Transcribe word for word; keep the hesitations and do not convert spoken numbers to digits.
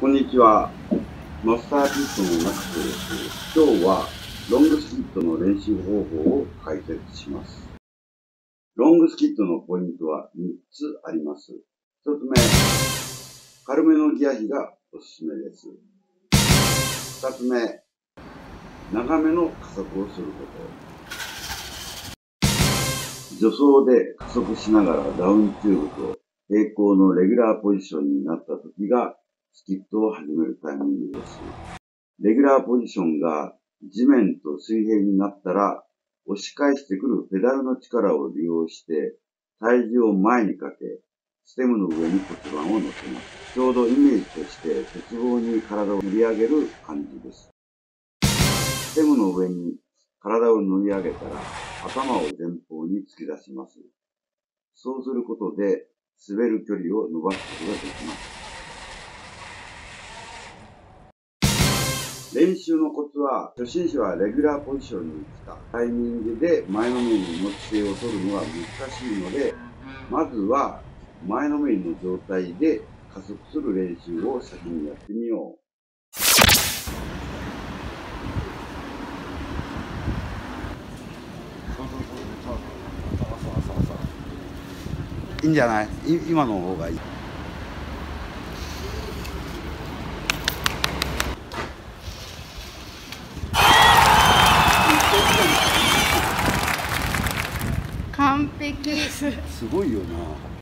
こんにちは。マスタービートの中子です。今日はロングスキットの練習方法を解説します。ロングスキットのポイントはみっつあります。ひとつめ、軽めのギア比がおすすめです。ふたつめ、長めの加速をすること。助走で加速しながらダウンチューブと平行のレギュラーポジションになった時がスキットを始めるタイミングです。レギュラーポジションが地面と水平になったら、押し返してくるペダルの力を利用して、体重を前にかけ、ステムの上に骨盤を乗せます。ちょうどイメージとして、鉄棒に体を乗り上げる感じです。ステムの上に体を乗り上げたら、頭を前方に突き出します。そうすることで、滑る距離を伸ばすことができます。練習のコツは、初心者はレギュラーポジションに来たタイミングで前のめりに持ち姿勢を取るのが難しいので、まずは前のめりの状態で加速する練習を先にやってみよう。いいんじゃない？今の方がいい。完璧です。すごいよな。